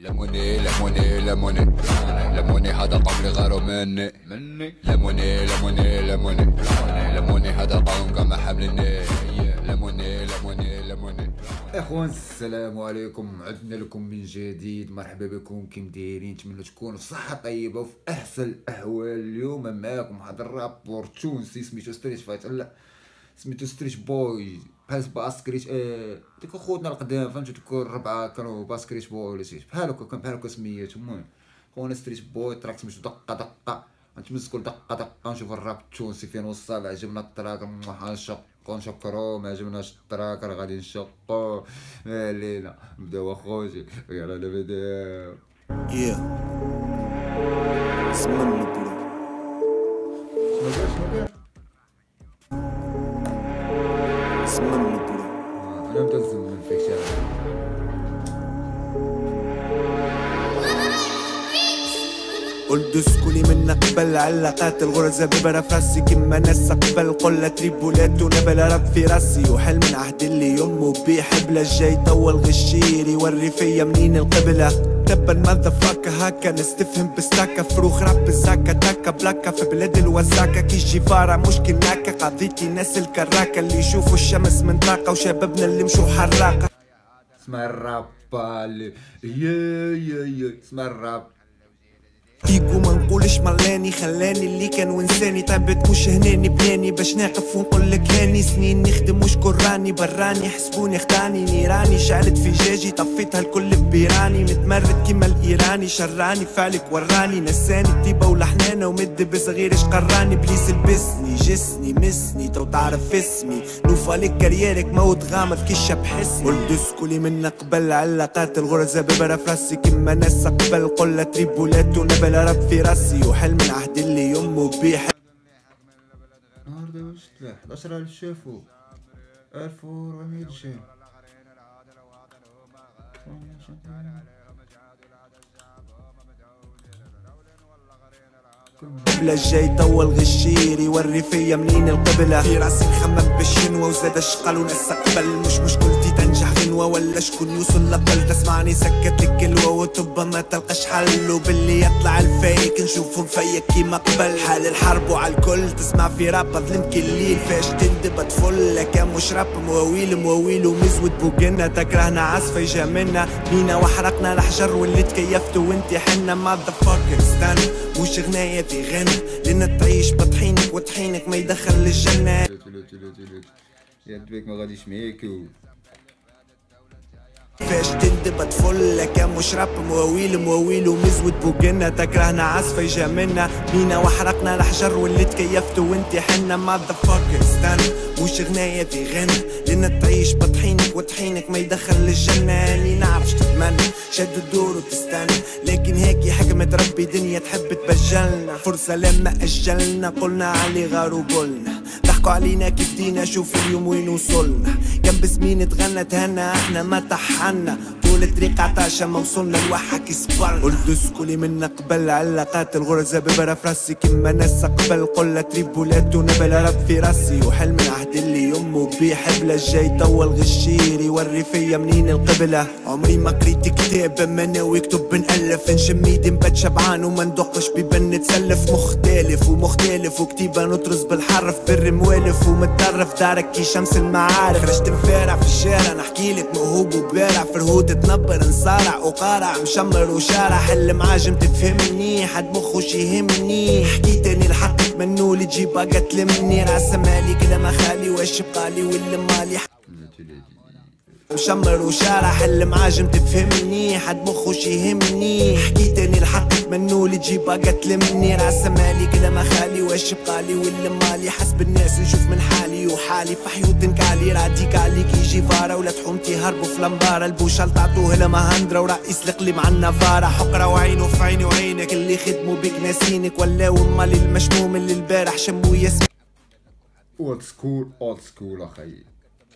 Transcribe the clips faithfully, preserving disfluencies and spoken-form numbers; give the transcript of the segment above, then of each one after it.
لا موني لا موني لا موني لا موني هذا قوم غاروا مني مني لا موني لا موني لا موني لا موني هذا قوم كما حملني لا موني لا موني لا موني. اخوان السلام عليكم، عدنا لكم من جديد. مرحبا بكم، كيم دايرين؟ نتمنى تكونوا في صحه طيبه وفي احسن الاحوال. اليوم معاكم هذا الرابور تونسي سميتو ستريت فايت، لا سميتو ستريت بويز بحال باسكريت. اه ديك خوتنا القدام فهمتو، ديك الربعه كانوا باسكريت بوي ولا شي بحال هكا، كان بحال هكا سميتهم. المهم خونا ستريت بوي تراك سميتو دقه دقه، غنتمسكو دقه دقه نشوف الراب التونسي فين وصل. عجبنا التراك غنشقو نشكرو، ما عجبناش التراك راه غادي نشقو. مالينا نبداو اخوتي، يلا نبداو. يا سمن البلاد سمن انا متزمن فيك شاف قلت سكوني من قبل علقات الغرزه ببرا فراسي كما ناس قبل قله تريبولات ونبل راب في راسي وحلم عهد اللي يمه بحبله جاي طول غشيري يوري فيا منين القبله تبا المذا فاكا هاكا نستفهم بستاكا فروخ راب الزاكا تاكا بلاكا في بلاد الوزاكا كي جيفارا مشكل ناكا قضيتي ناس الكراكا اللي يشوفوا الشمس من طاقة وشبابنا اللي مشوا حراقة. اسمع الرابا اللي يا يا يا اسمع الرابا فيكو ما نقولش ملاني خلاني اللي كان وانساني طيبت مش هناني بناني باش نقف ونقولك هاني سنين نخدم وشكون راني براني حسبوني اختاني نيراني شعلت في جاجي طفيتها الكل ببيراني متمرد كيما الايراني شراني فعلك وراني نساني الطيبه ولحنانه ومد بصغير اش قراني بليس البسني جسني مسني تو تعرف اسمي نوف عليك كاريرك موت غامض كي الشاب حسني ولد سكولي من قبل علاقات الغرزه ببرا فراسي كيما ناس قبل قله تريبولات ونبل راب في راسي وحلم عهد اللي يمه بيح نهار دا واش تلاح عشرة آلاف شافو ألف وأربعمية شين قبله جاي طول غشيري يوري فيا منين القبله في راسي نخمم بالشنوه وزاد الشقل وناس قبل مش مشكلتي تنجح غنوه ولا شكون يوصل لقبل تسمعني سكت الكلوه وتبا ما تلقاش حل وباللي يطلع الفايك نشوفهم فيا كيما قبل حال الحرب وعالكل تسمع في راب ظلم كل ليل فاش تندب تفل لك مش راب مواويل مواويل ومزود بوقنا تكرهنا عاصفه يجا منا بينا وحرقنا الحجر واللي تكيفت وانتي حنا ماذا فاكر استنى وش غنايه غنى لان تعيش بطحينك وطحينك ما يدخل للجنه يا دويك ما غاديش معاك فاش تندب تفل لك مش راب مواويل مواويل ومزود بوقنا تكرهنا عاصفه يجا منا بينا وحرقنا الحجر واللي تكيفت وانتي حنا ماذا فاكر استنى وش غنايه غنى لان تعيش بطحينك وطحينك ما يدخل للجنه اللي نعرفش تتمنى شد الدور وتستنى لكن هيك حكمة ربي دنيا تحب تبجلنا فرصة لما أجلنا قلنا علي غار وقلنا ضحكوا علينا كي بدينا شوف اليوم وين وصلنا كان بسمين تغنى تهنا احنا ما طحنا طول الطريق عطاشة ما وصلنا لوحك صبرنا قلت سكولي من قبل علاقات الغرزة ببرا فراسي كيما ناس قبل قلة تريبولات ونبل راب في راسي وحلم العهد اللي يمه بحبله جاي طول غشيري يوري فيا منين القبلة عمري ما قريت كتاب اما ناوي كتب نألف نشم ايدي نبات شبعان وما ندقش بيبان نتسلف مختلف ومختلف وكتيبة نطرز بالحرف بر موالف ومتطرف دارك كي شمس المعارف خرجت مفارع في الشارع نحكيلك موهوب وبارع في الهود تنبر نصارع وقارع مشمر وشارع حل معاجم تفهمني حد مخوش يهمني حكيتني الحق منو اللي تجيبها قتلمني راس مالي كلام خالي واش بقالي واللي مالي مشمر وشارع حل معاجم تفهمني حد مخوش يهمني حكيتني الحق منو اللي تجيبها قتلمني راس مالي كلام خالي واش بقالي واللي مالي حسب الناس نشوف من حالي وحالي فحيوط نكالي راديك عليك يجي فارا ولاد حومتي هربوا في لمبارة البوشال تعطوه لمهندرة ورئيس القليم عن نفارة حقرة وعينه في عيني وعينك اللي خدموا بيك ناسينك ولاو المالي المشموم اللي البارح شموا يسمع اولد سكول اولد سكول اخي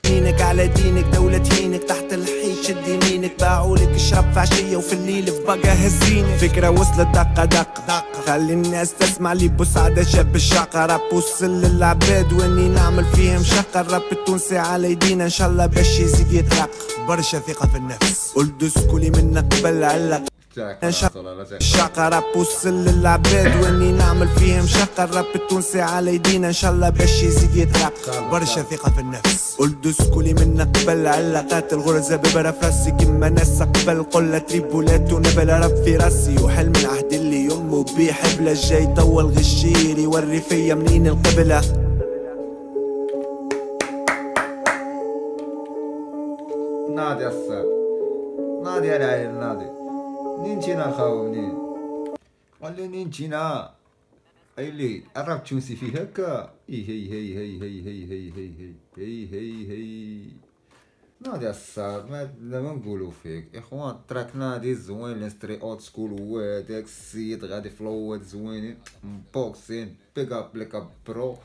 دينك على دينك دولة هينك تحت الحيط شد يمينك باعولك اشرب في عشية وفي الليل في باقة هزينك فكرة وصلت دقة دقة خلي الناس تسمع لي بوسعدة شاب الشقة راب وصل للعباد واني نعمل فيهم شقة الراب التونسي على ايدينا ان شاء الله باش يزيد يترقى برشا ثقة في النفس قلت سكولي من قبل علق شقة راب وصل للعباد واني نعمل فيهم شقة الراب التونسي على يدينا ان شاء الله باش يزيد راب برشا ثقة في النفس قلدو سكولي منا قبل علاقات الغرزة ببرا فراسي كيما ناس قبل قلة تريبولات ونبلة راب في راسي وحلم العهد اللي يمو بيه حبلة جاي طول غشير يوري فيا منين القبلة ناضي الصاب ناضي يا العيال ناضي منين جينا الخاوة منين قال لي منين جينا اي لي الراب التونسي فيه هكا اي هي هي هي هي هي هي هي هي هي هي ناضي الصاب ما نقولو فيك اخوان تراك ناضي زوين لانستري اوت سكول وهداك السيد غادي فلوات زوينين مبوكسين بيك اب ليك اب برو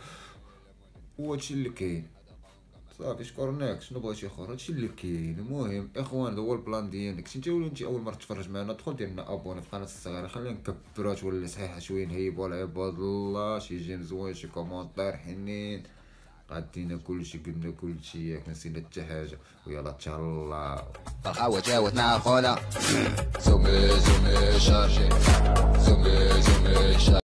وهادشي اللي كاين صافي شكرناك شنو بغيتي يخرج هادشي اللي كاين المهم اخوان هذا هو البلان ديالك انت ولا انت اول مره تتفرج معنا دخل دير لنا ابوني في القناه الصغيره خلينا نكبرها تولي صحيحه شويه نهيبوا على عباد الله شي جيم زوين شي كومونتير حنين غادينا كلشي قلنا كلشي ياك نسينا حتى حاجه ويلا تهلاو طلعوا جاوا تناخولا زومي زومي شارجي زومي زومي